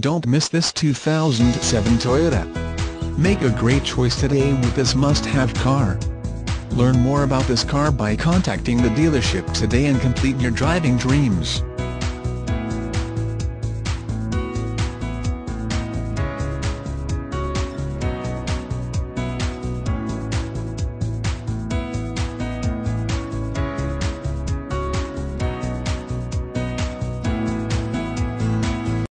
Don't miss this 2007 Toyota. Make a great choice today with this must-have car. Learn more about this car by contacting the dealership today and complete your driving dreams.